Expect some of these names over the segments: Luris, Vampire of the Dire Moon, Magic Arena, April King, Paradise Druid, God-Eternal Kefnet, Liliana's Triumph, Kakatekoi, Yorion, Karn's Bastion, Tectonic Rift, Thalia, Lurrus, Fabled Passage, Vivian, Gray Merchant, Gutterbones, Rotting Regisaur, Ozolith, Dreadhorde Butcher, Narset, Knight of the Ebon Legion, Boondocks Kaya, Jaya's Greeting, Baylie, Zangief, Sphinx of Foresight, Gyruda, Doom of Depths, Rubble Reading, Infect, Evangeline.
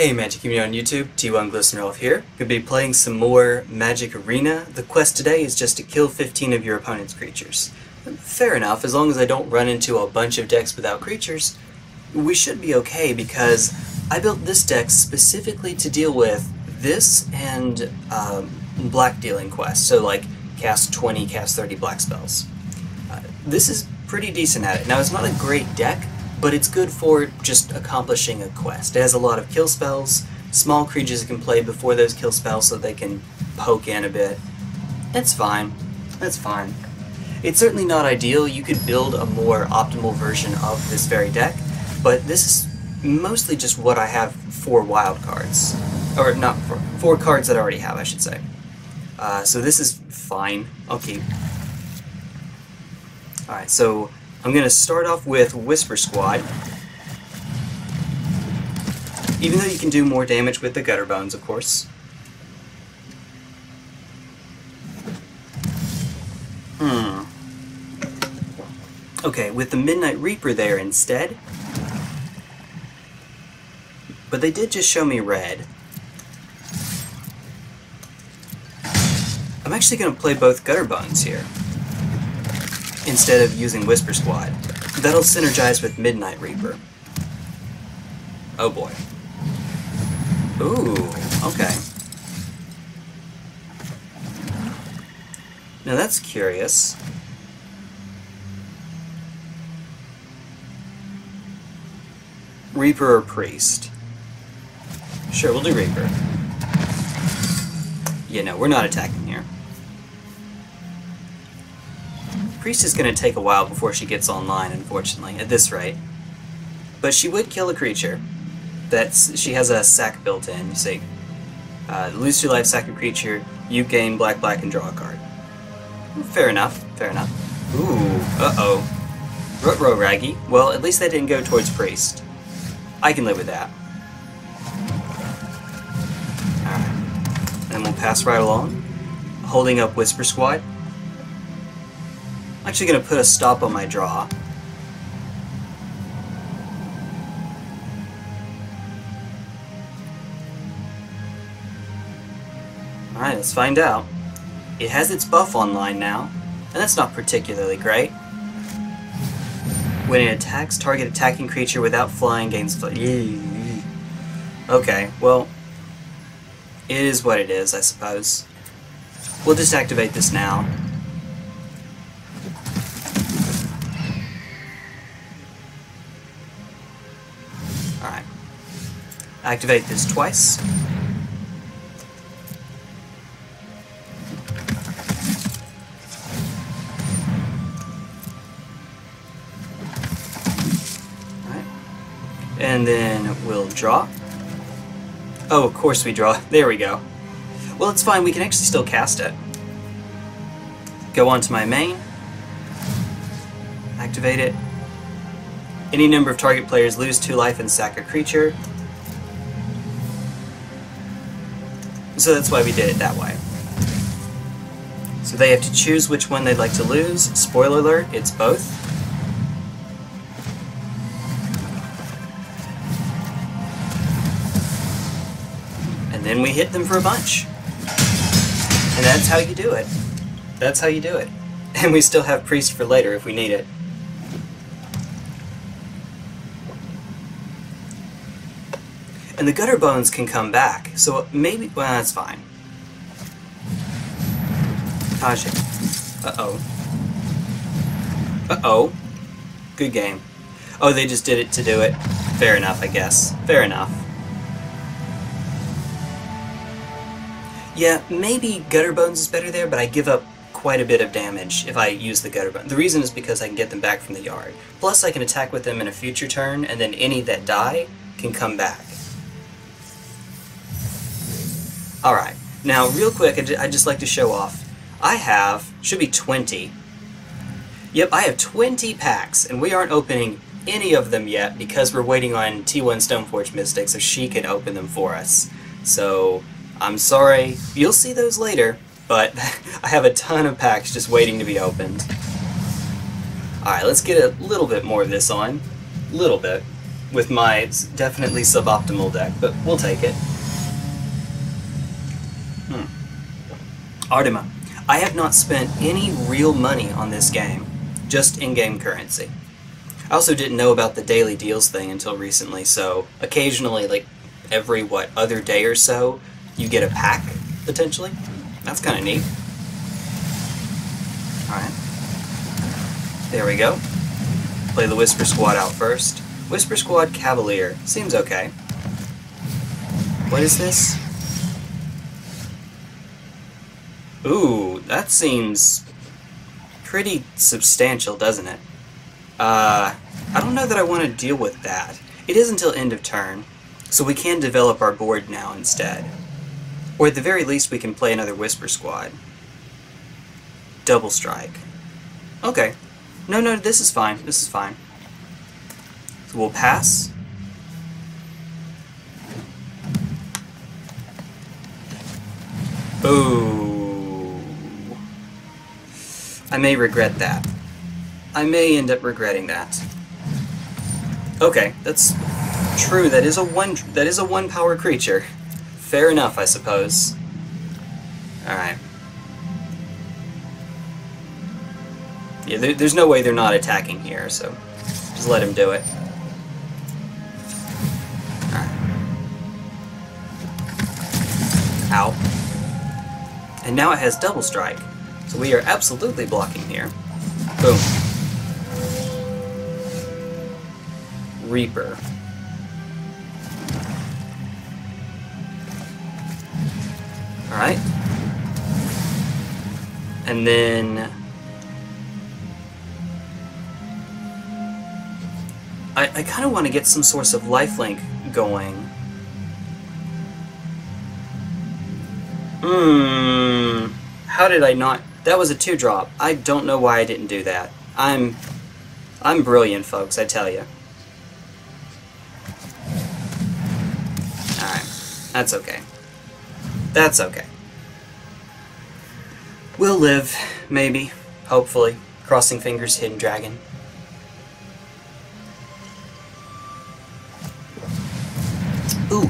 Hey Magic community on YouTube, T1GlistenerElf here. Gonna be playing some more Magic Arena. The quest today is just to kill 15 of your opponent's creatures. Fair enough, as long as I don't run into a bunch of decks without creatures, we should be okay because I built this deck specifically to deal with this and black dealing quests, so like cast 20, cast 30 black spells. This is pretty decent at it. Now it's not a great deck, but it's good for just accomplishing a quest. It has a lot of kill spells, small creatures it can play before those kill spells so they can poke in a bit. That's fine. That's fine. It's certainly not ideal. You could build a more optimal version of this very deck, but this is mostly just what I have for wild cards. Or not, for cards that I already have, I should say. So this is fine. I'll keep. Alright, so I'm going to start off with Whisper Squad. Even though you can do more damage with the Gutter Bones, of course. Okay, with the Midnight Reaper there instead. But they did just show me red. I'm actually going to play both Gutter Bones here instead of using Whisper Squad. That'll synergize with Midnight Reaper. Oh boy. Ooh, okay. Now that's curious. Reaper or Priest? Sure, we'll do Reaper. Yeah, no, we're not attacking here. Priest is going to take a while before she gets online, unfortunately, at this rate. But she would kill a creature. She has a sack built in, you see. Lose your life, sack a creature, you gain black, black, and draw a card. Fair enough, fair enough. Ooh, uh-oh. Ruh-roh, Raggy. Well, at least that didn't go towards Priest. I can live with that. Alright. And then we'll pass right along. Holding up Whisper Squad. I'm actually going to put a stop on my draw. Alright, let's find out. It has its buff online now, and that's not particularly great. When it attacks, target attacking creature without flying gains fly. Okay, well, it is what it is, I suppose. We'll just activate this now. Activate this twice. Alright. And then we'll draw. Oh, of course we draw. There we go. Well, it's fine. We can actually still cast it. Go on to my main. Activate it. Any number of target players lose 2 life and sack a creature. So that's why we did it that way. So they have to choose which one they'd like to lose. Spoiler alert, it's both. And then we hit them for a bunch. And that's how you do it. That's how you do it. And we still have Priest for later if we need it. And the Gutter Bones can come back, so maybe... well, that's fine. Uh-oh. Uh-oh. Good game. Oh, they just did it to do it. Fair enough, I guess. Fair enough. Yeah, maybe Gutter Bones is better there, but I give up quite a bit of damage if I use the Gutter Bones. The reason is because I can get them back from the yard. Plus, I can attack with them in a future turn, and then any that die can come back. Alright, now real quick, I'd just like to show off. I have, should be 20. Yep, I have 20 packs, and we aren't opening any of them yet because we're waiting on T1 Stoneforge Mystic so she can open them for us. So, I'm sorry, you'll see those later, but I have a ton of packs just waiting to be opened. Alright, let's get a little bit more of this on. Little bit. with my definitely suboptimal deck, but we'll take it. Artema. I have not spent any real money on this game, just in-game currency. I also didn't know about the daily deals thing until recently, so occasionally, like every, other day or so, you get a pack, potentially. That's kind of neat. Alright. There we go. Play the Whisper Squad out first. Whisper Squad Cavalier. Seems okay. What is this? Ooh, that seems pretty substantial, doesn't it? I don't know that I want to deal with that. It is until end of turn, so we can develop our board now instead. Or at the very least, we can play another Whisper Squad. Double Strike. Okay. No, no, this is fine. This is fine. So we'll pass. Ooh. I may regret that. I may end up regretting that. Okay, that's true. That is a one power creature. Fair enough, I suppose. All right. Yeah, there's no way they're not attacking here, so just let him do it. All right. Ow. And now it has Double Strike, so we are absolutely blocking here. Boom. Reaper. Alright. And then I kind of want to get some source of lifelink going. How did I not? That was a 2-drop. I don't know why I didn't do that. I'm brilliant, folks, I tell you. That's okay. That's okay. We'll live, maybe, hopefully. Crossing fingers, hidden dragon. Ooh.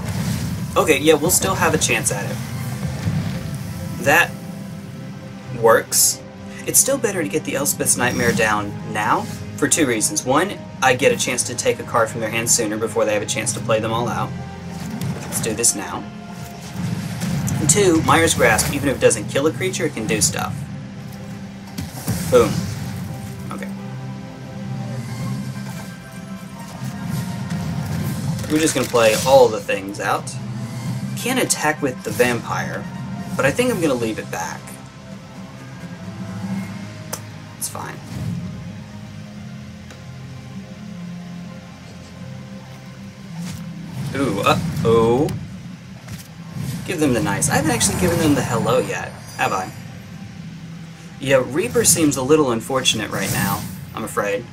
Okay, yeah, we'll still have a chance at it. That works. It's still better to get the Elspeth's Nightmare down now for two reasons. One, I get a chance to take a card from their hand sooner before they have a chance to play them all out. Let's do this now. And two, Mire's Grasp, even if it doesn't kill a creature, it can do stuff. Boom. Okay. We're just going to play all the things out. Can't attack with the vampire, but I think I'm going to leave it back. It's fine. Ooh, uh-oh. Give them the nice. I haven't actually given them the hello yet, have I? Yeah, Reaper seems a little unfortunate right now, I'm afraid.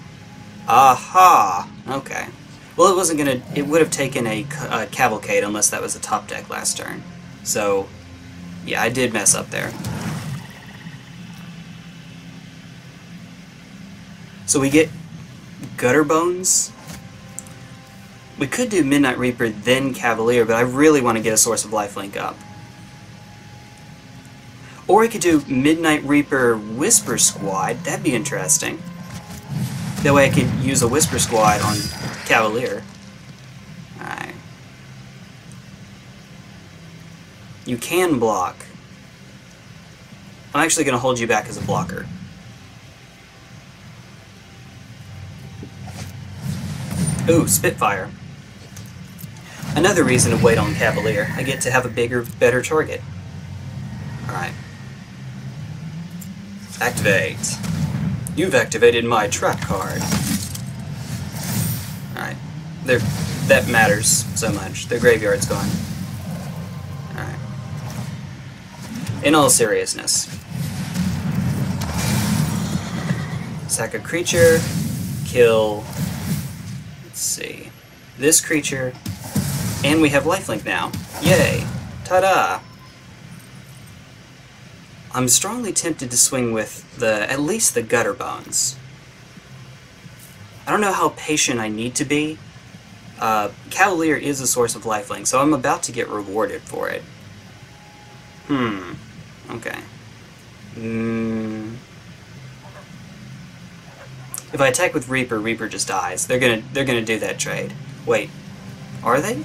Aha! Okay. Well, it wasn't gonna... It would have taken a Cavalcade unless that was a top deck last turn. So, yeah, I did mess up there. So we get Gutter Bones. We could do Midnight Reaper, then Cavalier, but I really want to get a source of lifelink up. Or I could do Midnight Reaper Whisper Squad. That'd be interesting. That way I could use a Whisper Squad on Cavalier. Alright. You can block. I'm actually going to hold you back as a blocker. Ooh, Spitfire. Another reason to wait on Cavalier. I get to have a bigger, better target. Alright. Activate. You've activated my trap card. Alright. That matters so much. Their graveyard's gone. Alright. In all seriousness. Sack a creature. Kill. Let's see. This creature. And we have lifelink now. Yay! Ta-da! I'm strongly tempted to swing with at least the Gutter Bones. I don't know how patient I need to be Cavalier is a source of lifelink, so I'm about to get rewarded for it. Okay. If I attack with Reaper, Reaper just dies. They're gonna do that trade. Wait, are they?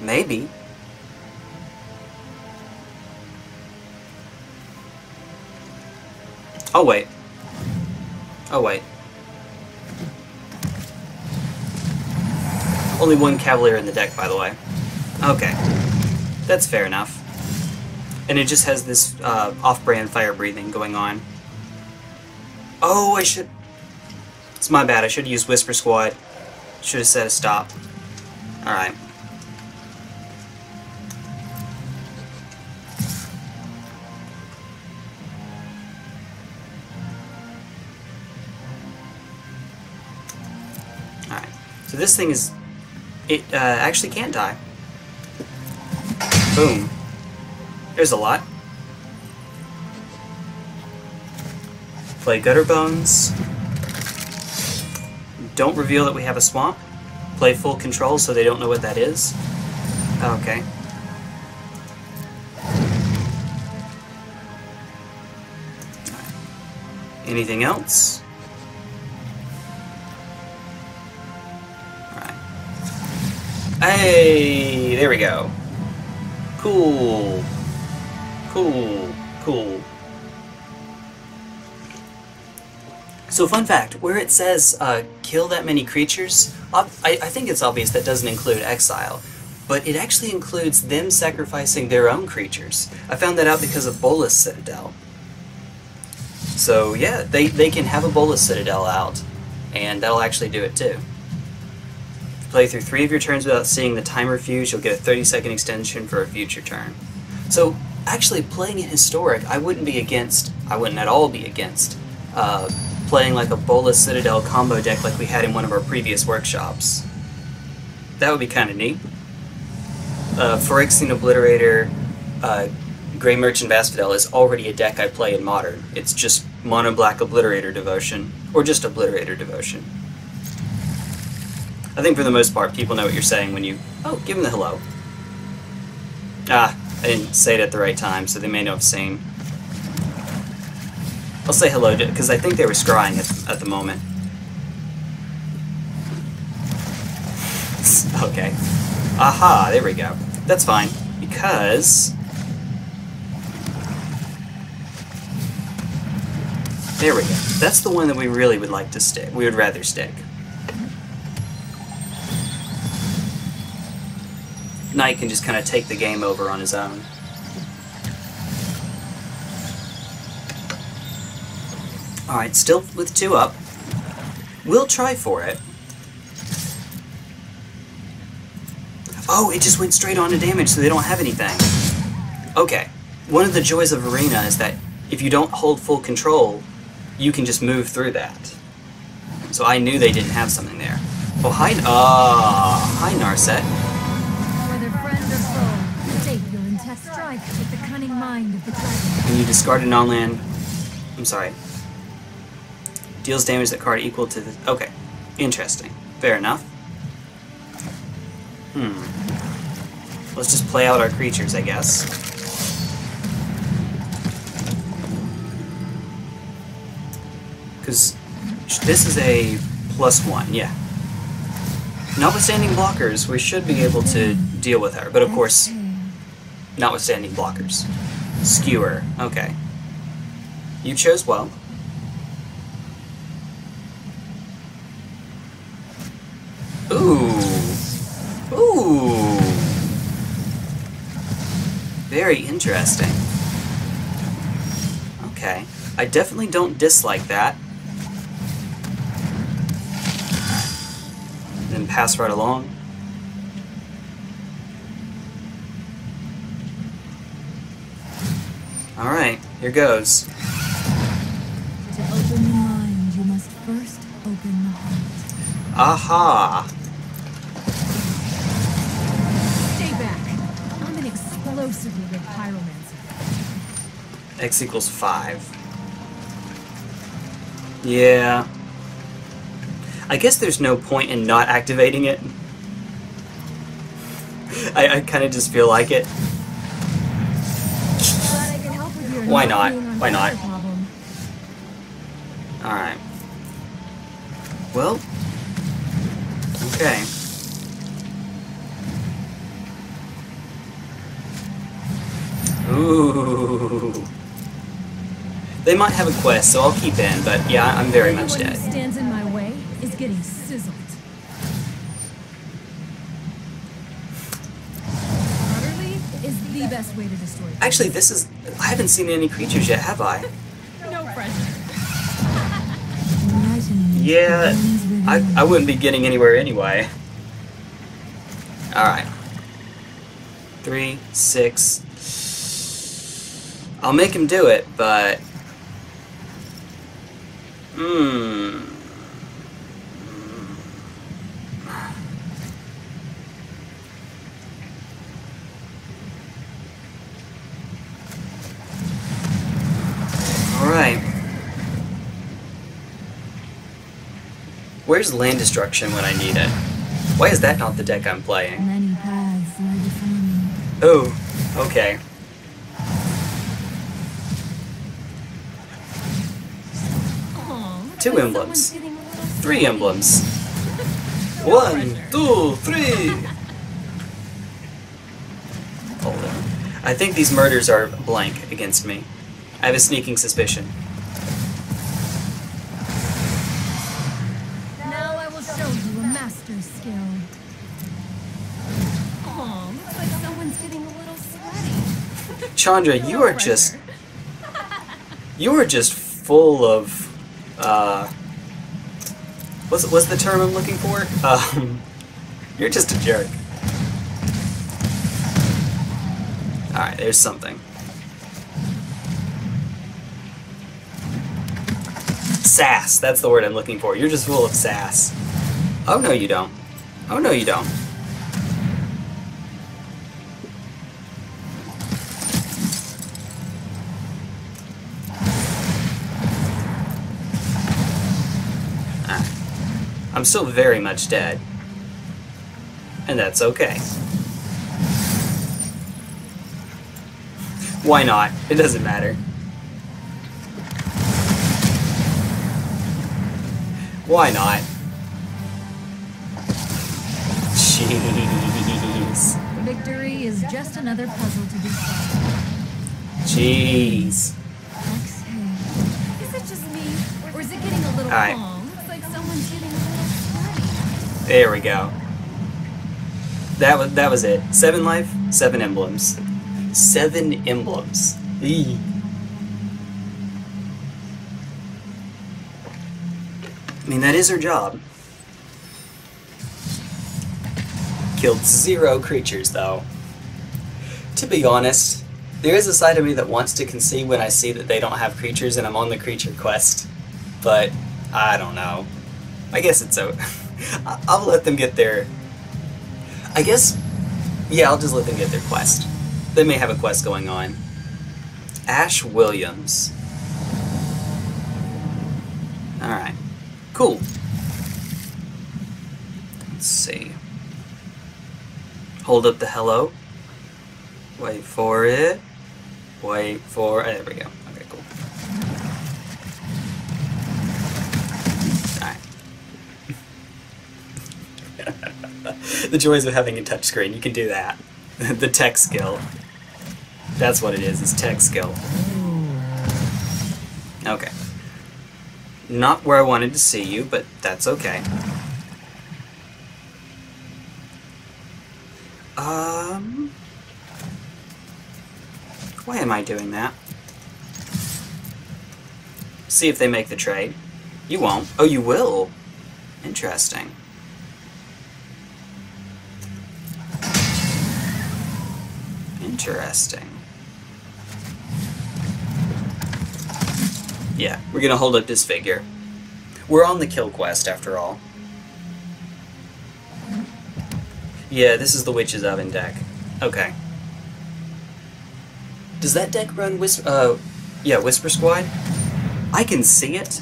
Maybe. Oh wait. Oh wait. Only one Cavalier in the deck, by the way. Okay. That's fair enough. And it just has this off-brand fire breathing going on. Oh, I should... It's my bad. I should have used Whisper Squad. Should have said a stop. Alright. Alright. So this thing is... It actually can't die. Boom. There's a lot. Play Gutter Bones. Don't reveal that we have a swamp. Play Full Control so they don't know what that is. Okay. Anything else? Hey, there we go. Cool. Cool. Cool. So fun fact, where it says kill that many creatures, I think it's obvious that doesn't include exile, but it actually includes them sacrificing their own creatures. I found that out because of Bolas Citadel. So yeah, they can have a Bolas Citadel out, and that'll actually do it too. Play through 3 of your turns without seeing the timer fuse, you'll get a 30-second extension for a future turn. So, actually, playing in Historic, I wouldn't at all be against playing like a Bolas Citadel combo deck like we had in one of our previous workshops. That would be kind of neat. Phyrexian Obliterator, Gray Merchant Vasphodel is already a deck I play in Modern. It's just mono-black Obliterator Devotion, or just Obliterator Devotion. I think for the most part, people know what you're saying when you... Oh, give them the hello. Ah, I didn't say it at the right time, so they may not have seen. I'll say hello, because I think they were scrying at the moment. Okay. Aha, there we go. That's fine, because... There we go. That's the one that we really would like to stick. We would rather stick. Knight can just kind of take the game over on his own. Alright, still with 2 up. We'll try for it. Oh, it just went straight on to damage, so they don't have anything. Okay. One of the joys of Arena is that if you don't hold full control, you can just move through that. So I knew they didn't have something there. Oh, hi... hi, Narset. When you discard a non-land... I'm sorry. Deals damage that card equal to the... Okay. Interesting. Fair enough. Let's just play out our creatures, I guess. Because this is a +1, yeah. Notwithstanding blockers, we should be able to deal with her, but of course... Notwithstanding blockers. Skewer. Okay. You chose well. Ooh. Ooh. Very interesting. Okay. I definitely don't dislike that. And then pass right along. Alright, here goes. To open the mind, you must first open the heart. Aha! Stay back. I'm an explosively good pyromancer. X equals 5. Yeah. I guess there's no point in not activating it. I kind of just feel like it. Why not? Why not? Alright. Well. Okay. Ooh. They might have a quest, so I'll keep in, but yeah, I'm very much dead. Anyone who stands in my way is getting sizzled. Utterly is the best way to destroy. Actually, this is... I haven't seen any creatures yet, have I? No pressure. Yeah, I wouldn't be getting anywhere anyway. Alright. 3, 6... I'll make him do it, but... Alright. Where's land destruction when I need it? Why is that not the deck I'm playing? Oh, okay. Two emblems. Three emblems. 1, 2, 3! Hold on. I think these murders are blank against me. I have a sneaking suspicion. Now I will show you a master's skill. Aw, looks like someone's getting a little sweaty. Chandra, you are just... You are just full of... what's the term I'm looking for? You're just a jerk. Alright, there's something. Sass, that's the word I'm looking for. You're just full of sass. Oh no you don't. Oh no you don't. I'm still very much dead, and that's okay. Why not? It doesn't matter. Why not? Jeez. Victory is just another puzzle to be solved. Jeez. Exhale. Is it just me, or is it getting a little long? There we go. That was it. 7 life, 7 emblems. 7 emblems. Eee. I mean, that is her job. Killed 0 creatures, though. To be honest, there is a side of me that wants to concede when I see that they don't have creatures and I'm on the creature quest. But, I don't know. I guess it's so... I'll let them get their... I guess... Yeah, I'll just let them get their quest. They may have a quest going on. Ash Williams. Alright. Cool. Let's see. Hold up the hello. Wait for it. Wait for... There we go. Okay, cool. The joys of having a touchscreen, you can do that. The tech skill. That's what it is, it's tech skill. Okay. Not where I wanted to see you, but that's okay. Why am I doing that? See if they make the trade. You won't. Oh, you will? Interesting. Interesting. Yeah, we're gonna hold up this figure. We're on the kill quest, after all. Yeah, this is the Witch's Oven deck. Okay. Does that deck run Whisper... yeah, Whisper Squad? I can see it.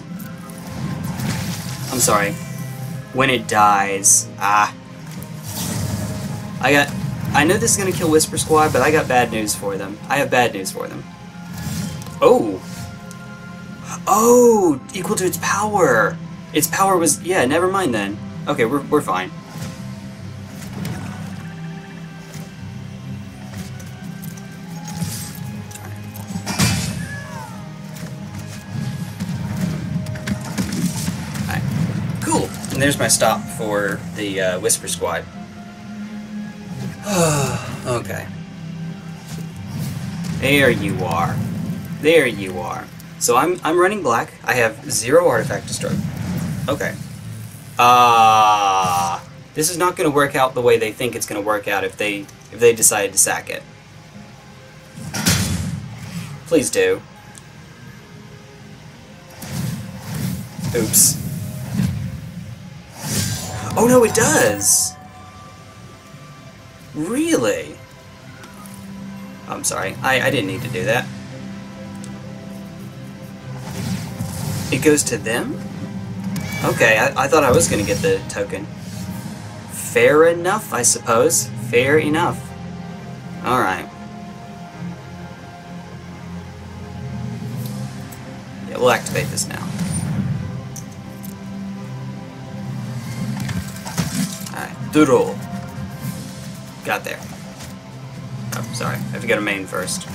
I'm sorry. when it dies. Ah. I know this is going to kill Whisper Squad, but I got bad news for them. I have bad news for them. Oh! Oh! Equal to its power! Its power was... Yeah, never mind then. Okay, we're fine. Alright. Cool! And there's my stop for the Whisper Squad. Okay. There you are. There you are. So I'm running black. I have 0 artifact destruction. Okay. This is not going to work out the way they think it's going to work out if they decide to sack it. Please do. Oops. Oh no, it does. Really? I'm sorry. I didn't need to do that. It goes to them? Okay, I thought I was going to get the token. Fair enough, I suppose. Fair enough. Alright. Yeah, we'll activate this now. Alright, doodle. Got there. Oh, sorry. I have to go to main first.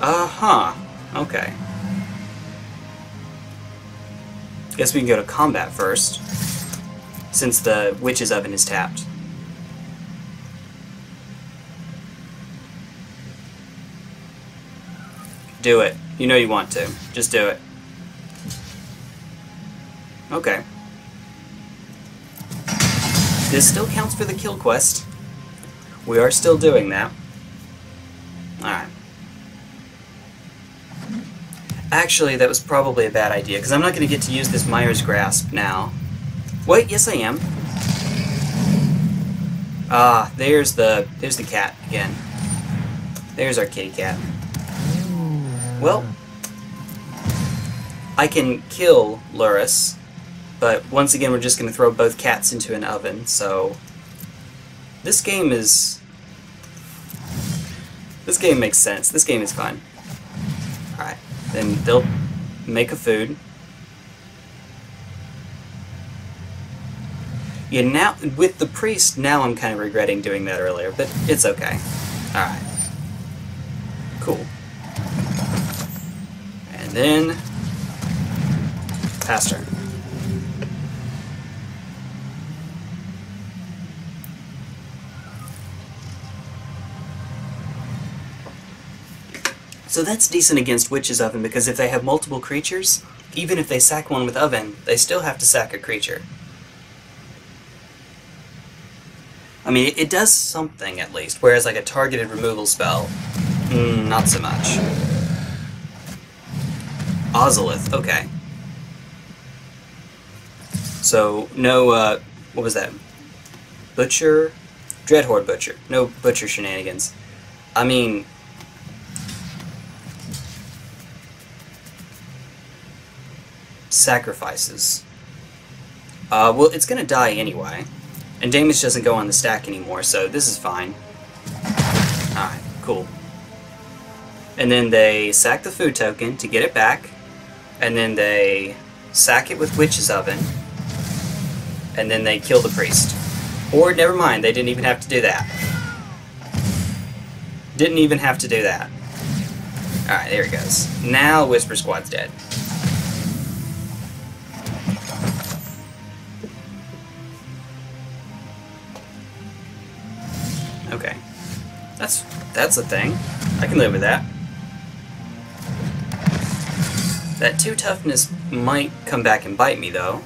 Uh-huh. Okay. Guess we can go to combat first, since the Witch's Oven is tapped. Do it. You know you want to. Just do it. Okay. This still counts for the kill quest. We are still doing that. Alright. Actually, that was probably a bad idea, because I'm not going to get to use this Mire's Grasp now. Wait, yes I am. Ah, there's the cat again. There's our kitty cat. Well, I can kill Luris. But once again, we're just going to throw both cats into an oven, so... This game makes sense. This game is fun. Alright, then they'll make a food. Yeah, now, with the priest, now I'm kind of regretting doing that earlier, but it's okay. Alright. Cool. And then... pass turn. So that's decent against Witch's Oven, because if they have multiple creatures, even if they sack one with Oven, they still have to sack a creature. I mean, it does something at least, whereas like a targeted removal spell, not so much. Ozolith, okay. So, no, what was that? Butcher? Dreadhorde Butcher. No Butcher shenanigans. I mean... sacrifices. Well, it's gonna die anyway. And damage doesn't go on the stack anymore, so this is fine. Alright, cool. And then they sack the food token to get it back. And then they sack it with Witch's Oven. And then they kill the priest. Or, never mind, they didn't even have to do that. Didn't even have to do that. Alright, there he goes. Now Whisper Squad's dead. Okay. That's a thing. I can live with that. That 2 toughness might come back and bite me, though.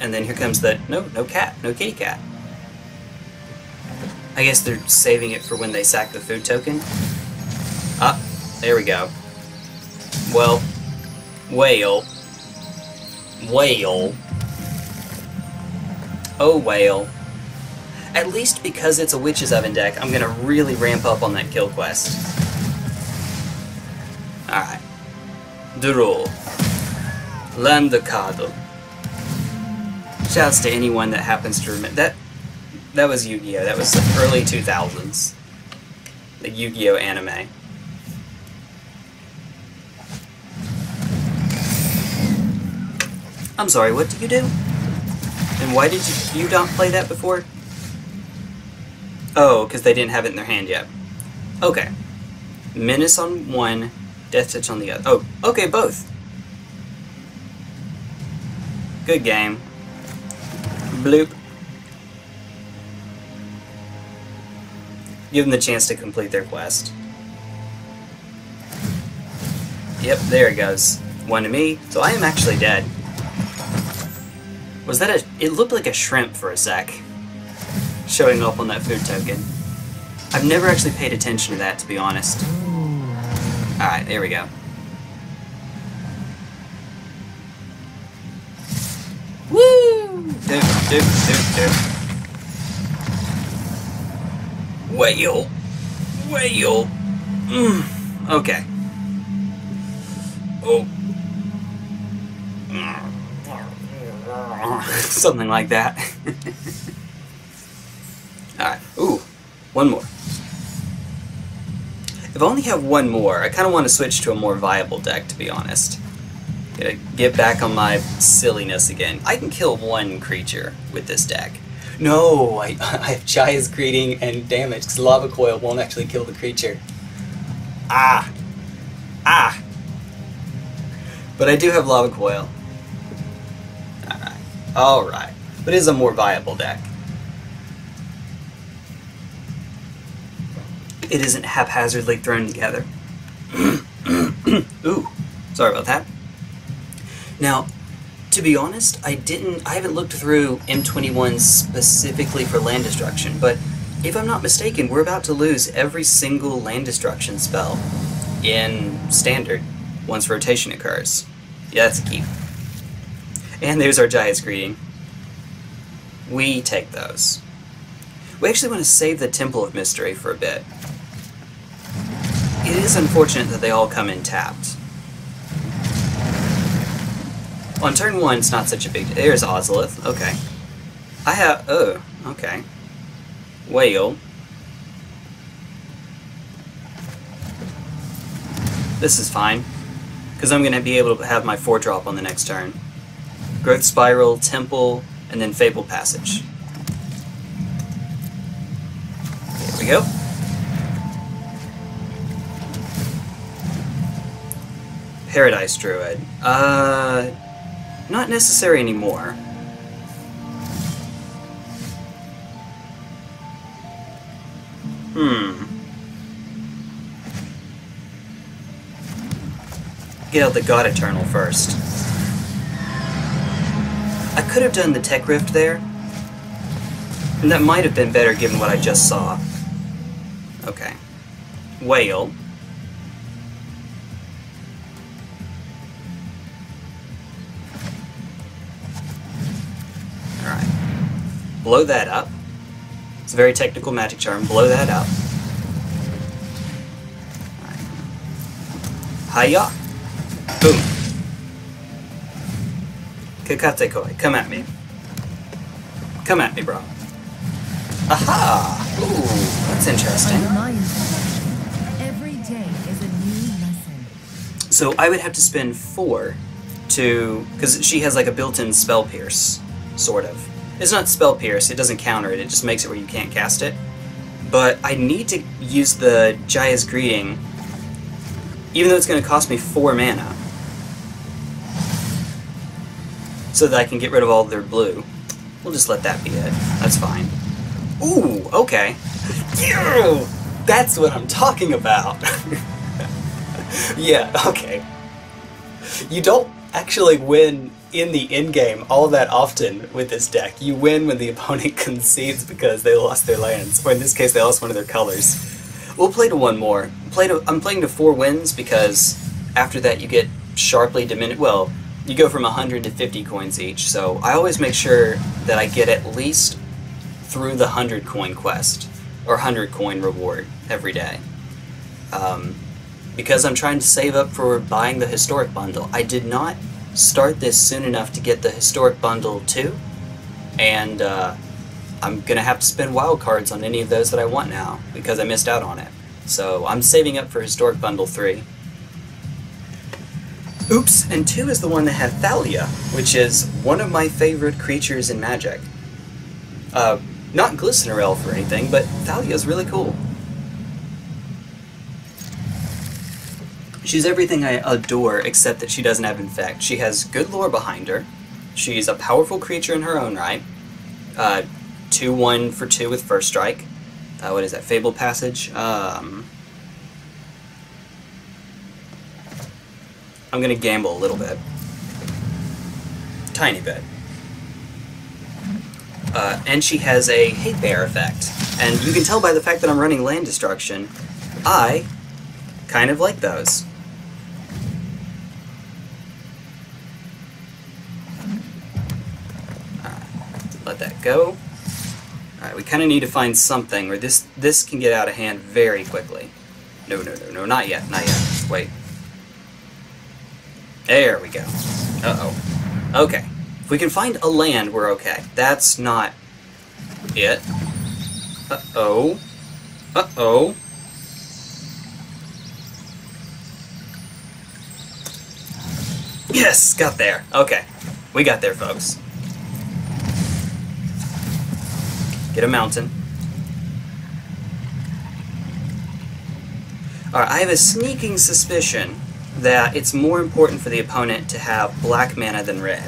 And then here comes the... no cat. No kitty cat. I guess they're saving it for when they sack the food token. Ah, there we go. Well. Whale. Whale. Oh, whale. At least because it's a Witch's Oven deck, I'm going to really ramp up on that kill quest. Alright. Drool. Landacado. Shouts to anyone that happens to remember that. That was Yu-Gi-Oh! That was the early 2000s. The Yu-Gi-Oh! Anime. I'm sorry, what did you do? And why did you not play that before? Oh, because they didn't have it in their hand yet. Okay. Menace on one, Death Touch on the other. Oh, okay, both. Good game. Bloop. Give them the chance to complete their quest. Yep, there it goes. One to me, so I am actually dead. Was that a... It looked like a shrimp for a sec. Showing up on that food token. I've never actually paid attention to that, to be honest. Alright, there we go. Woo! Doop, doop, doop, doop. Whale! Whale! Mm. Okay. Oh. Something like that. Alright. Ooh. One more. If I only have one more, I kind of want to switch to a more viable deck, to be honest. Gotta get back on my silliness again. I can kill one creature with this deck. No, I have Jaya's Greeting and damage, because Lava Coil won't actually kill the creature. Ah! Ah! But I do have Lava Coil. Alright. Alright. But it is a more viable deck. It isn't haphazardly thrown together. Ooh. Sorry about that. Now... To be honest, I haven't looked through M21 specifically for land destruction, but if I'm not mistaken, we're about to lose every single land destruction spell in Standard once rotation occurs. Yeah, that's a keep. And there's our Jaya's Greeting. We take those. We actually want to save the Temple of Mystery for a bit. It is unfortunate that they all come in tapped. On turn one, it's not such a big deal. There's Ozolith. Okay. I have... Oh, okay. Whale. This is fine. Because I'm going to be able to have my 4-drop on the next turn. Growth Spiral, Temple, and then Fabled Passage. There we go. Paradise Druid. Not necessary anymore. Get out the God-Eternal first. I could have done the Tech Rift there. And that might have been better given what I just saw. Okay. Whale. Blow that up. It's a very technical magic charm. Blow that up. Hiya! Boom! Kakatekoi, come at me. Come at me, bro. Aha! Ooh, that's interesting. Every day is a new lesson. So I would have to spend 4 to... Because she has like a built-in spell pierce, sort of. It's not Spell Pierce, it doesn't counter it, it just makes it where you can't cast it. But I need to use the Jaya's Greeting, even though it's going to cost me 4 mana. So that I can get rid of all their blue. We'll just let that be it. That's fine. Ooh, okay. Ew! That's what I'm talking about! Yeah, okay. You don't actually win... in the endgame all that often with this deck. You win when the opponent concedes because they lost their lands, or in this case they lost one of their colors. We'll play to one more. I'm playing to 4 wins because after that you get sharply diminished. Well, you go from 100 to 50 coins each, so I always make sure that I get at least through the 100 coin quest, or 100 coin reward every day. Because I'm trying to save up for buying the Historic Bundle. I did not start this soon enough to get the Historic Bundle too, and I'm going to have to spend wild cards on any of those that I want now, because I missed out on it. So I'm saving up for Historic Bundle 3. Oops, and 2 is the one that had Thalia, which is one of my favorite creatures in Magic. Not GlistenerElf or anything, but Thalia is really cool. She's everything I adore, except that she doesn't have Infect. She has good lore behind her. She's a powerful creature in her own right. 2-1 for 2 with First Strike. What is that? Fabled Passage? I'm gonna gamble a little bit. Tiny bit. And she has a Hate Bear effect. And you can tell by the fact that I'm running Land Destruction, I kind of like those. Alright, let that go. Alright, we kind of need to find something, or this can get out of hand very quickly. No, not yet, not yet. Wait. There we go. Uh-oh. Okay. If we can find a land, we're okay. That's not it. Uh-oh. Uh-oh. Yes! Got there. Okay. We got there, folks. Get a mountain. Alright, I have a sneaking suspicion that it's more important for the opponent to have black mana than red.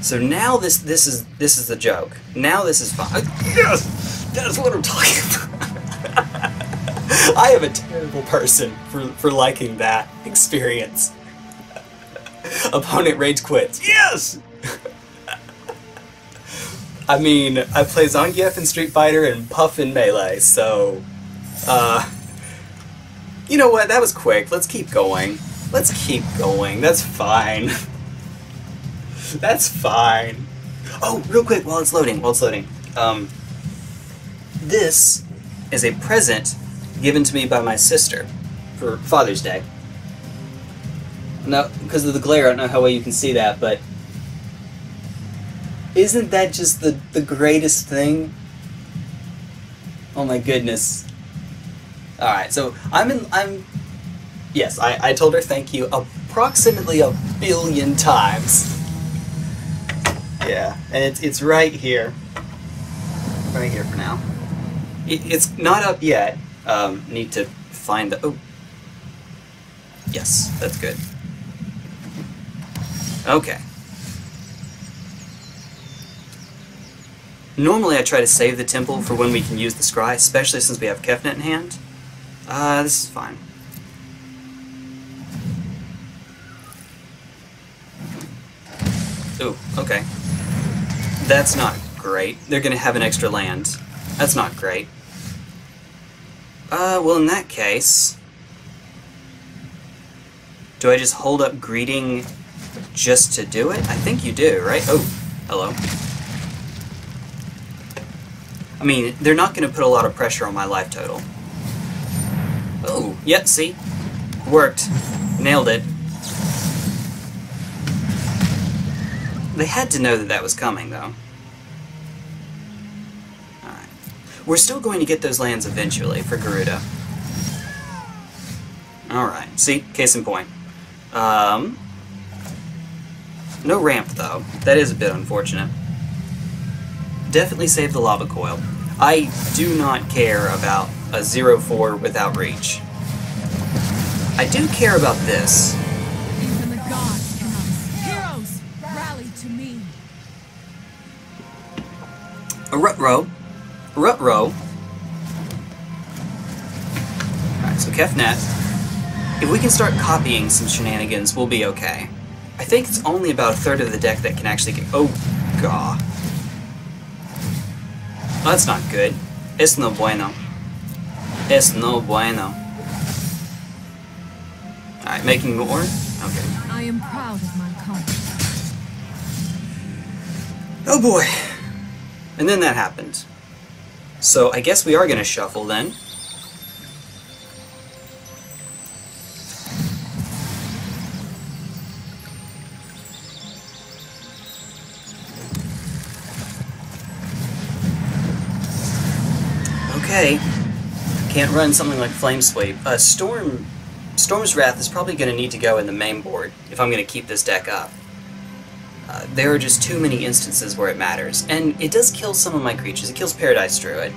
So now this is the joke. Now this is fine. Yes! That's what I'm talking about. I am a terrible person for liking that experience. Opponent rage quits. Yes! I mean, I play Zangief in Street Fighter and Puff in Melee, so... You know what? That was quick. Let's keep going. Let's keep going. That's fine. That's fine. Oh, real quick, while it's loading. This is a present given to me by my sister for Father's Day. Now, because of the glare, I don't know how well you can see that, but... Isn't that just the greatest thing? Oh my goodness. Alright, so I told her thank you approximately 1 billion times. Yeah, and it's right here. Right here for now. It's not up yet. Need to find the... Oh. Yes, that's good. Okay. Normally I try to save the temple for when we can use the scry, especially since we have Kefnet in hand. This is fine. Ooh, okay. That's not great. They're gonna have an extra land. That's not great. Well, in that case... Do I just hold up Greeting just to do it? I think you do, right? Oh, hello. I mean, they're not gonna put a lot of pressure on my life total. Oh, yep, see? Worked. Nailed it. They had to know that that was coming, though. Alright. We're still going to get those lands eventually for Gyruda. Alright, see? Case in point. No ramp, though. That is a bit unfortunate. Definitely save the Lava Coil. I do not care about a 0-4 without reach. I do care about this. Even the gods cannot. Heroes, rally to me. A rut row. Alright, so Kefnet. If we can start copying some shenanigans, we'll be okay. I think it's only about 1/3 of the deck that can actually get... Oh, gah. Oh, that's not good. It's no bueno. Es no bueno. Alright, making more? Okay. I am proud of my confidence. Oh boy! And then that happened. So I guess we are gonna shuffle then. okay. Can't run something like Flamesweep. Storm's Wrath is probably going to need to go in the main board if I'm going to keep this deck up. There are just too many instances where it matters, and it does kill some of my creatures. It kills Paradise Druid,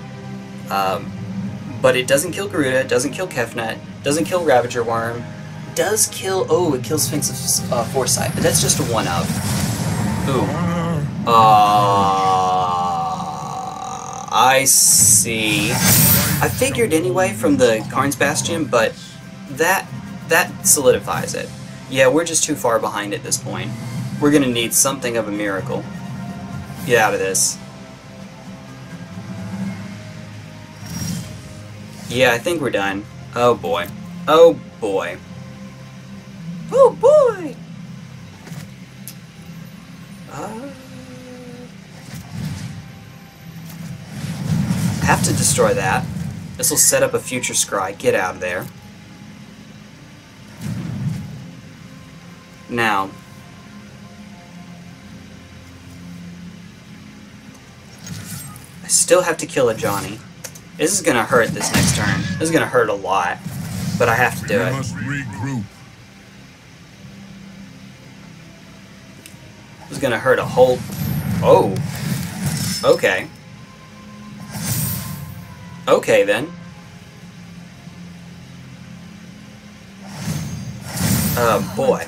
but it doesn't kill Gyruda, it doesn't kill Kefnet, doesn't kill Ravager Wurm, does kill... oh, it kills Sphinx of Foresight, but that's just a one-up. Ooh. I see. I figured anyway from the Karn's Bastion, but that solidifies it. Yeah, we're just too far behind at this point. We're gonna need something of a miracle. Get out of this. Yeah, I think we're done. Oh boy. Oh boy. Oh boy! Have to destroy that. This will set up a future scry. Get out of there. Now. I still have to kill a Johnny. This is gonna hurt this next turn. This is gonna hurt a lot. But I have to do it. This is gonna hurt a whole... oh. Okay. Okay then. Oh boy.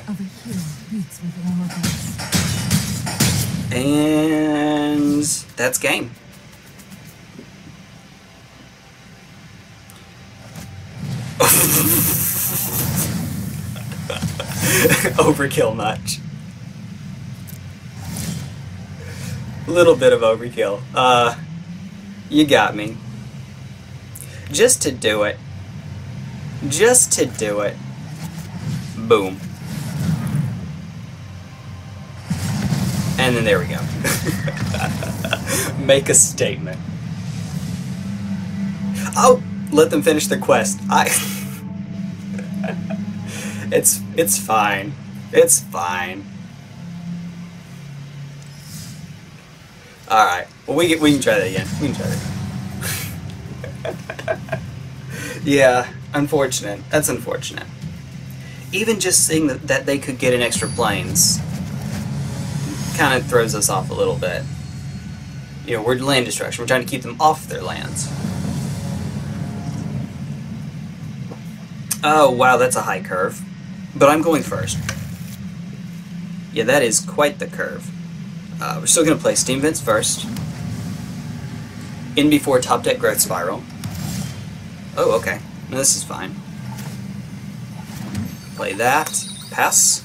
And that's game. Overkill much. A little bit of overkill. You got me. Just to do it. Just to do it. Boom. And then there we go. Make a statement. Oh, let them finish the quest. It's fine. It's fine. All right. Well, we can try that again. We can try that again. Yeah, unfortunate. That's unfortunate. Even just seeing that they could get an extra planes kind of throws us off a little bit. You know, we're land destruction. We're trying to keep them off their lands. Oh, wow, that's a high curve. But I'm going first. Yeah, that is quite the curve. We're still going to play Steam Vents first. In before top deck Growth Spiral. Oh, okay. No, this is fine. Play that. Pass.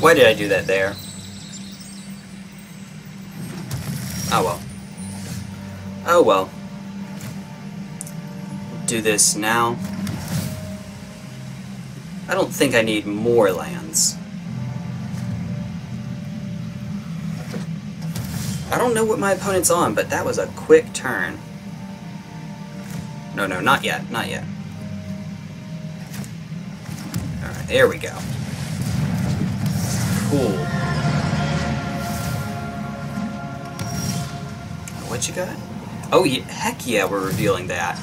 Why did I do that there? Oh well. Oh well. Do this now. I don't think I need more lands. I don't know what my opponent's on, but that was a quick turn. No, no, not yet, not yet. Alright, there we go. Cool. What you got? Oh, yeah, heck yeah, we're revealing that.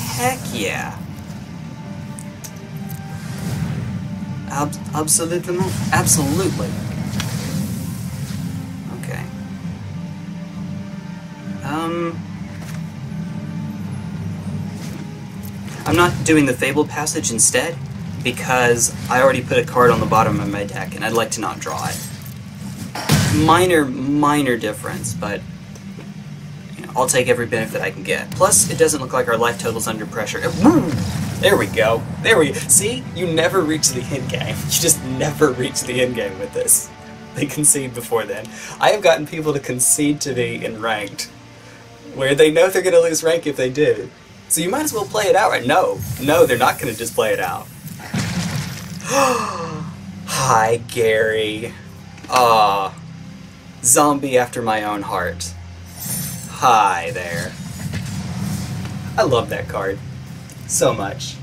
Heck yeah. Absolutely. Absolutely. I'm not doing the Fabled Passage instead, because I already put a card on the bottom of my deck, and I'd like to not draw it. Minor difference, but you know, I'll take every benefit I can get. Plus, it doesn't look like our life total's under pressure. There we go. There we go. See? You never reach the end game. You just never reach the end game with this. They concede before then. I have gotten people to concede to me in ranked, where they know they're going to lose rank if they do. So you might as well play it out, right? No. No, they're not going to just play it out. Hi, Gary. Aw. Zombie after my own heart. Hi there. I love that card. So much.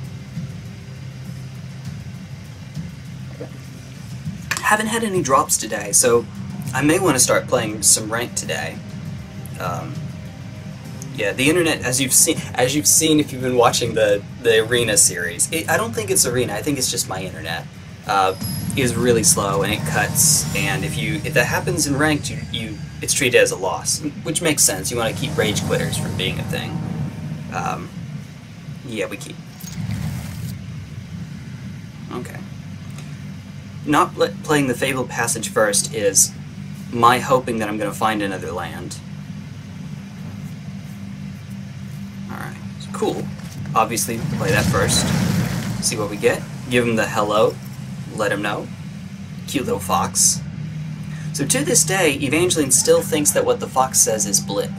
Haven't had any drops today, so I may want to start playing some ranked today. Yeah, the internet, as you've seen if you've been watching the Arena series, I don't think it's Arena, I think it's just my internet, is really slow and it cuts, and if that happens in ranked, it's treated as a loss, which makes sense. You want to keep rage quitters from being a thing. Yeah, we keep. Okay. Not playing the Fabled Passage first is my hoping that I'm going to find another land. Alright, cool. Obviously, play that first. See what we get. Give him the hello. Let him know. Cute little fox. So to this day, Evangeline still thinks that what the fox says is blip.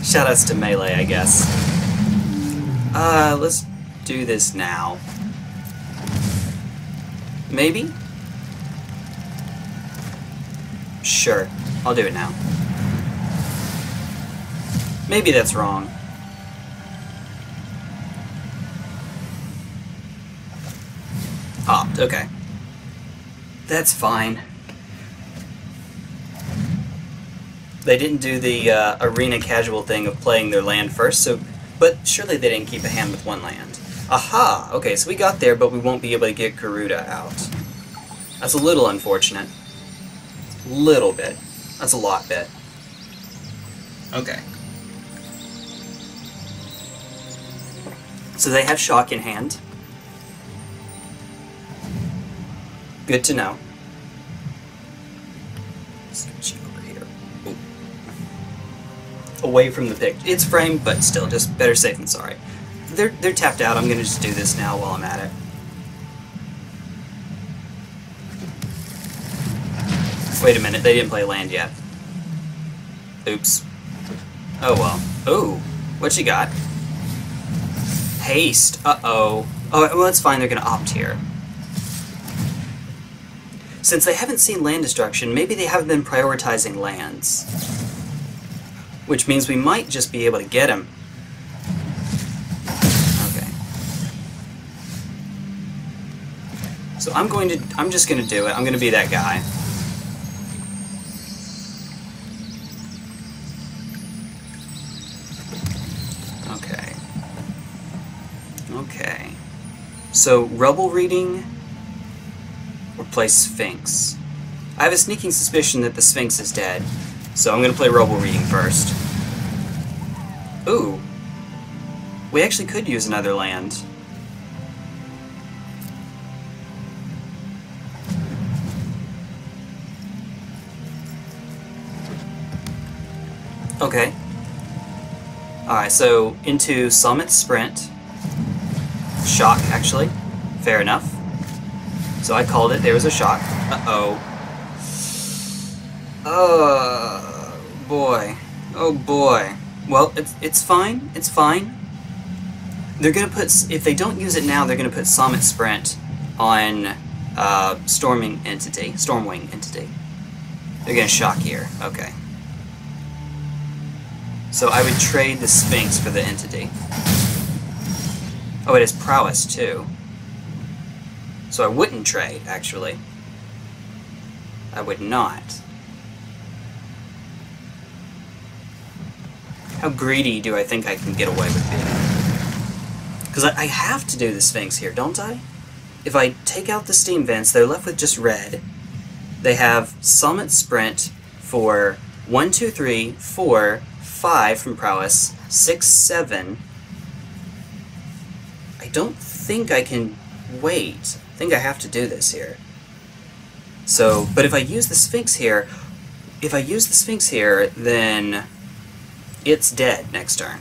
Shoutouts to Melee, I guess. Let's do this now. Maybe? Sure, I'll do it now. Maybe that's wrong. Opt, okay. That's fine. They didn't do the arena casual thing of playing their land first, so, but surely they didn't keep a hand with one land. Aha! Okay, so we got there, but we won't be able to get Gyruda out. That's a little unfortunate. Little bit. That's a lot bit. Okay. So they have Shock in hand. Good to know. Switch over here. Ooh. Away from the pick. It's framed, but still, just better safe than sorry. They're tapped out. I'm gonna just do this now while I'm at it. Wait a minute. They didn't play land yet. Oops. Oh well. Oh, what you got? Haste. Uh-oh. Oh, well, it's fine. They're gonna opt here. Since they haven't seen land destruction, maybe they haven't been prioritizing lands. Which means we might just be able to get him. Okay. So I'm just going to do it. I'm going to be that guy. Okay. Okay. So, Rubble Reading... play Sphinx. I have a sneaking suspicion that the Sphinx is dead, so I'm going to play Rubble Reading first. Ooh. We actually could use another land. Okay. Alright, so into Summit Sprint. Shock, actually. Fair enough. So I called it. There was a shock. Uh-oh. Oh, boy. Oh, boy. Well, it's fine. It's fine. They're going to put... If they don't use it now, they're going to put Summit Sprint on Stormwing Entity. They're going to shock here. Okay. So I would trade the Sphinx for the Entity. Oh, it has Prowess, too. So I wouldn't trade, actually. I would not. How greedy do I think I can get away with being? Because I have to do the Sphinx here, don't I? If I take out the Steam Vents, they're left with just red. They have Summit Sprint for 1, 2, 3, 4, 5 from Prowess, 6, 7. I don't think I can... Wait. I think I have to do this here. So, but if I use the Sphinx here, then it's dead next turn.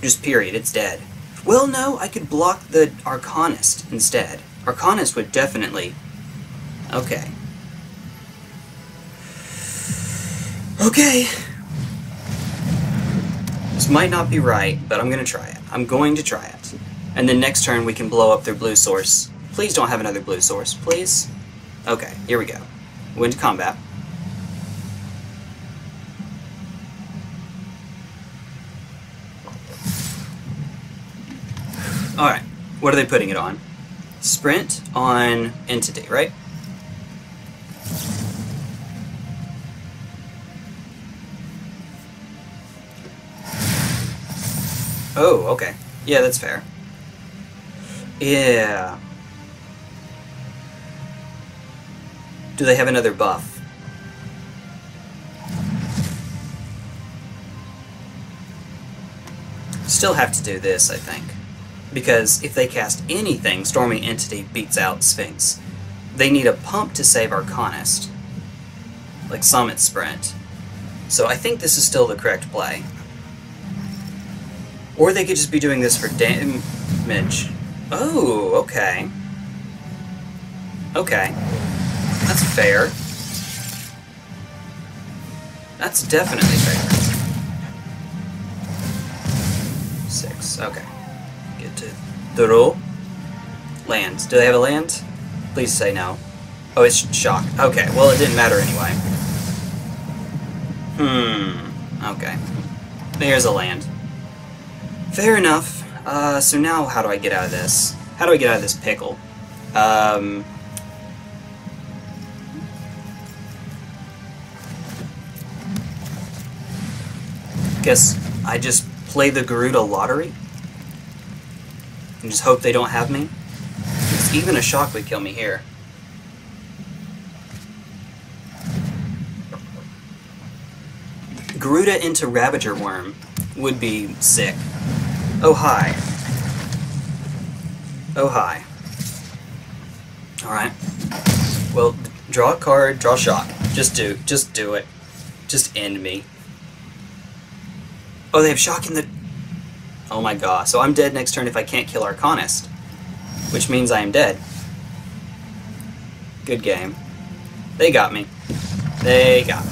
Just period, it's dead. Well, no, I could block the Arcanist instead. Arcanist would definitely... Okay. Okay! This might not be right, but I'm gonna try it. I'm going to try it. And then next turn we can blow up their blue source. Please don't have another blue source, please. Okay, here we go. We're into combat. Alright, what are they putting it on? Sprint on Entity, right? Oh, okay. Yeah, that's fair. Yeah. Do they have another buff? Still have to do this, I think. Because if they cast anything, Stormy Entity beats out Sphinx. They need a pump to save Arcanist. Like Summit Sprint. So I think this is still the correct play. Or they could just be doing this for damage. Oh, okay. Okay. That's fair. That's definitely fair. 6, okay. Get to the roll. Land. Do they have a land? Please say no. Oh, it's shock. Okay, well, it didn't matter anyway. Okay. There's a land. Fair enough. So now how do I get out of this? How do I get out of this pickle? Guess I just play the Gyruda lottery? And just hope they don't have me? Because even a shock would kill me here. Gyruda into Ravager Wurm would be sick. Oh, hi. Oh, hi. Alright. Well, draw a card, draw shock. Just do it. Just end me. Oh, they have shock in the... Oh my god. So I'm dead next turn if I can't kill Arcanist. Which means I am dead. Good game. They got me. They got me.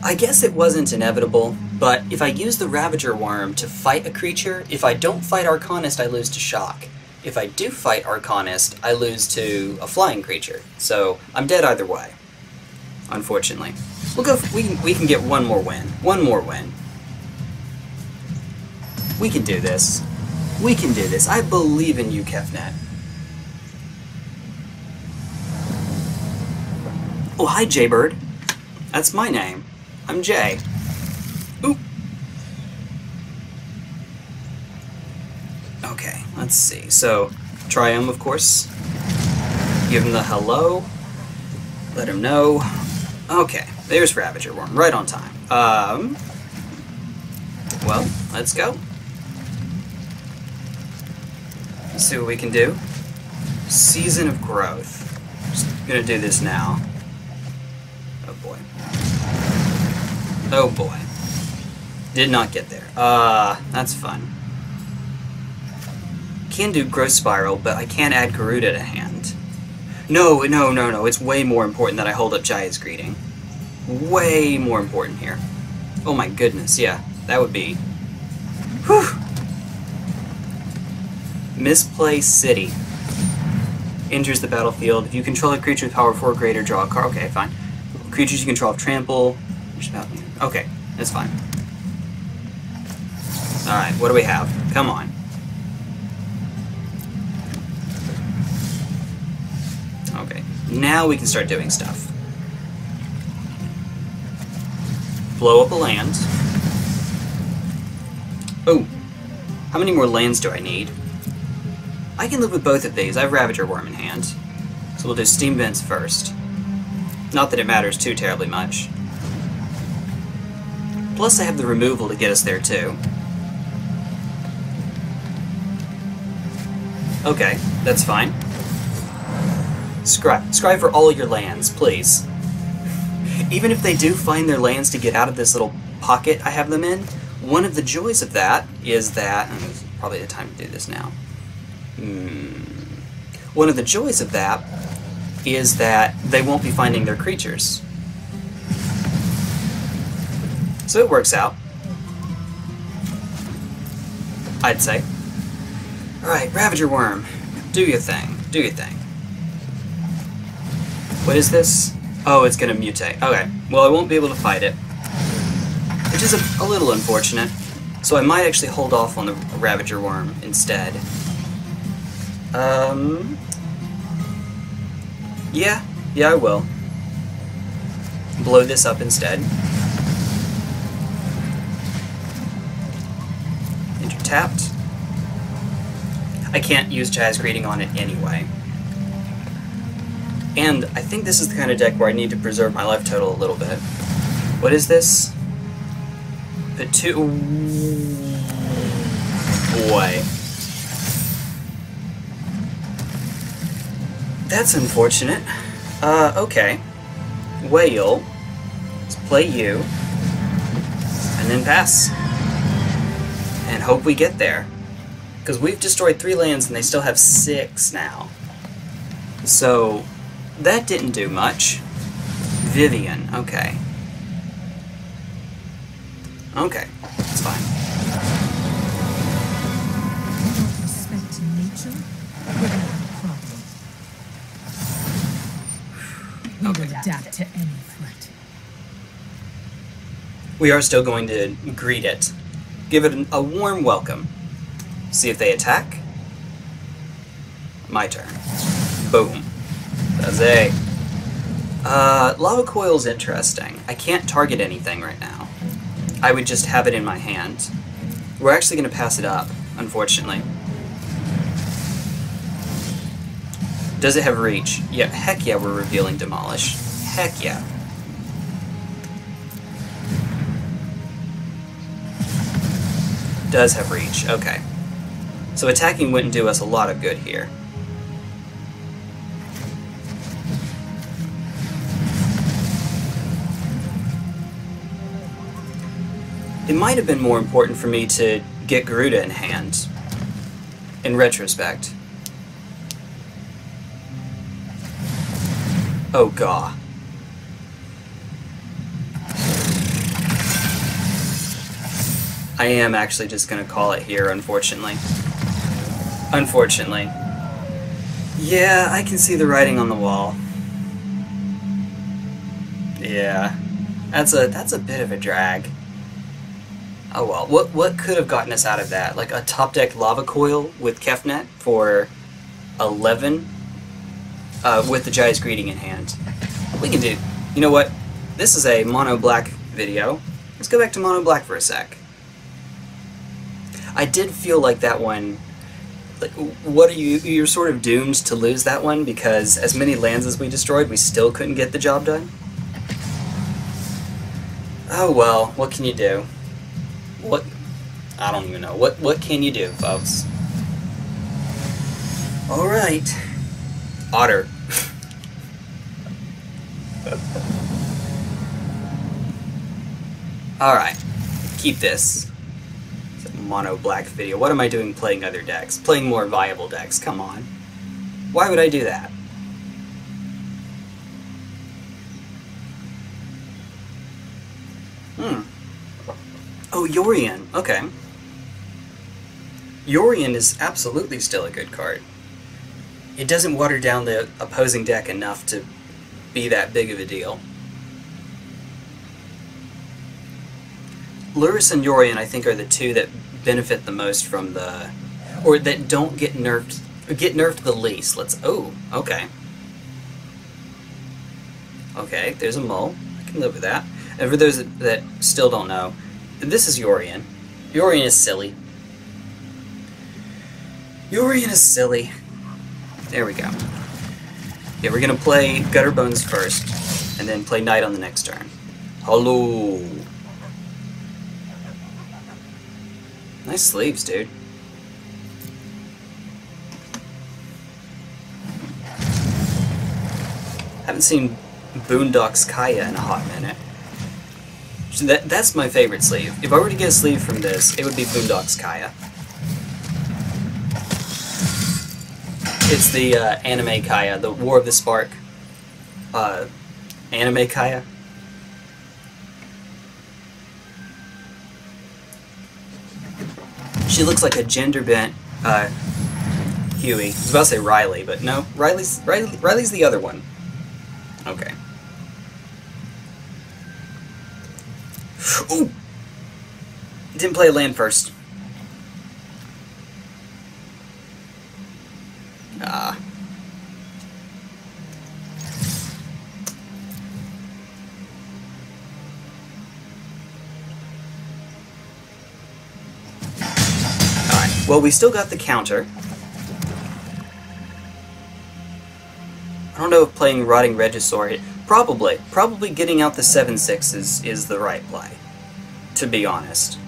I guess it wasn't inevitable, but if I use the Ravager Worm to fight a creature, if I don't fight Arcanist, I lose to shock. If I do fight Arcanist, I lose to a flying creature. So I'm dead either way, unfortunately. We'll go. We can get one more win. One more win. We can do this. We can do this. I believe in you, Kefnet. Oh, hi, Jaybird. That's my name. I'm Jay. Ooh. Okay, let's see. So, Triumph, of course. Give him the hello. Let him know. Okay, there's Ravager Worm, right on time. Well, let's go. Let's see what we can do. Season of Growth. Just gonna do this now. Oh boy. Oh boy. Did not get there. That's fun. Can do Growth Spiral, but I can't add Gyruda to hand. No, no, no, no. It's way more important that I hold up Jaya's Greeting. Way more important here. Oh my goodness, yeah. That would be... Whew! Misplay City. Enters the battlefield. If you control a creature with power 4 or greater, draw a card. Okay, fine. Creatures you control have trample. Okay, that's fine. Alright, what do we have? Come on. Okay, now we can start doing stuff. Blow up a land. Oh, how many more lands do I need? I can live with both of these. I have Ravager Worm in hand. So we'll do Steam Vents first. Not that it matters too terribly much. Plus I have the removal to get us there too. Okay, that's fine. Scry for all your lands, please. Even if they do find their lands to get out of this little pocket I have them in, one of the joys of that is that... And it's probably the time to do this now. One of the joys of that is that they won't be finding their creatures. So it works out, I'd say. Alright, Ravager Worm, do your thing, do your thing. What is this? Oh, it's gonna mutate. Okay, well I won't be able to fight it, which is a little unfortunate, so I might actually hold off on the Ravager Worm instead. Yeah, I will. blow this up instead. Intertapped. I can't use Jaya's Greeting on it anyway. And I think this is the kind of deck where I need to preserve my life total a little bit. What is this? Boy. That's unfortunate. Okay. Whale. Let's play you. And then pass. And hope we get there. Because we've destroyed 3 lands and they still have 6 now. So, that didn't do much. Vivian, okay. Okay, it's fine. With respect to nature, we're not a problem. We will adapt to any threat. We are still going to greet it. Give it a warm welcome. See if they attack. My turn. Boom. That's a. Lava Coil's interesting. I can't target anything right now. I would just have it in my hand. We're actually going to pass it up, unfortunately. Does it have reach? Yeah, heck yeah, we're revealing Demolish. Heck yeah. Does have reach, okay. So attacking wouldn't do us a lot of good here. It might have been more important for me to get Gyruda in hand, in retrospect. Oh god. I am actually just gonna call it here, unfortunately. Unfortunately. Yeah, I can see the writing on the wall. Yeah. That's a bit of a drag. Oh well. What could have gotten us out of that? Like a top deck Lava Coil with Kefnet for 11 with the Jaya's Greeting in hand. We can do. You know what? This is a mono black video. Let's go back to mono black for a sec. I did feel like that one, like, what are you? You're sort of doomed to lose that one because as many lands as we destroyed, we still couldn't get the job done. Oh well, what can you do? What? I don't even know. What can you do, folks? All right, Otter. All right, keep this. It's a mono black video. What am I doing playing other decks? Playing more viable decks, come on. Why would I do that? Oh, Yorion, okay. Yorion is absolutely still a good card. It doesn't water down the opposing deck enough to be that big of a deal. Lurrus and Yorion, I think, are the two that benefit the most from the... or that don't get nerfed... or get nerfed the least. Let's... oh, okay. Okay, there's a mole. I can live with that. And for those that still don't know, this is Yorion. Yorion is silly. Yorion is silly. There we go. Yeah, we're gonna play Gutter Bones first, and then play Knight on the next turn. Hello. Nice sleeves, dude. Haven't seen Boondocks Kaya in a hot minute. That's my favorite sleeve. If I were to get a sleeve from this, it would be Boondocks Kaya. It's the anime Kaya, the War of the Spark anime Kaya. She looks like a gender-bent Huey. I was about to say Riley, but no, Riley's the other one. Okay. Ooh! Didn't play a land first. Ah. Well, we still got the counter. I don't know if playing Rotting Regisaur... Probably getting out the 7-6 is the right play, to be honest.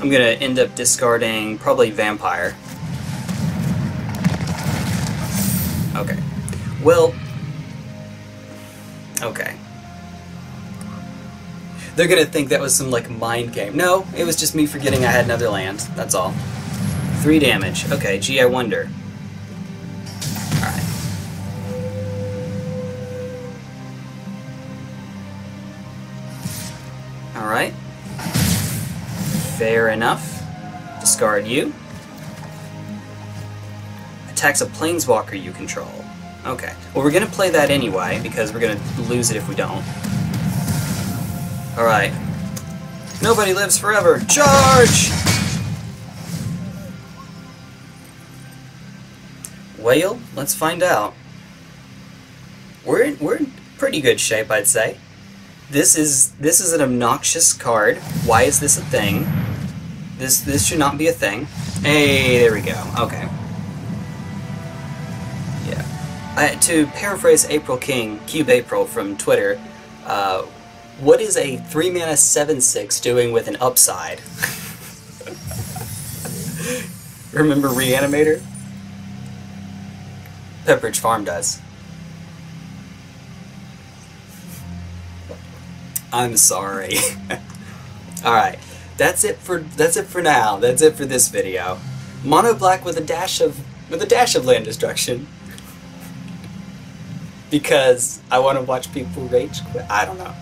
I'm gonna end up discarding probably Vampire. Okay. Well... okay. They're gonna think that was some, like, mind game. No, it was just me forgetting I had another land, that's all. 3 damage. Okay, gee, I wonder. Alright. Alright. Fair enough. Discard you. Attacks a planeswalker you control. Okay. Well, we're gonna play that anyway, because we're gonna lose it if we don't. Alright. Nobody lives forever! Charge! Well, let's find out. We're in pretty good shape, I'd say. This is an obnoxious card. Why is this a thing? This should not be a thing. Hey, there we go. Okay. Yeah. To paraphrase April King, Cube April from Twitter, what is a 3-mana 7-6 doing with an upside? Remember Reanimator? Pepperidge Farm does. I'm sorry. Alright. That's it for now. That's it for this video. Mono black with a dash of land destruction. Because I want to watch people rage quit. I don't know.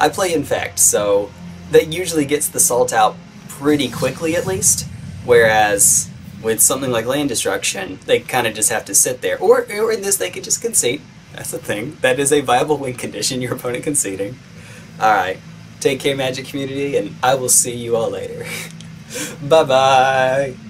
I play Infect, so that usually gets the salt out pretty quickly, at least. Whereas with something like land destruction, they kind of just have to sit there. Or in this, they could just concede. That's the thing. That is a viable win condition, your opponent conceding. Alright, take care, Magic Community, and I will see you all later. Bye-bye!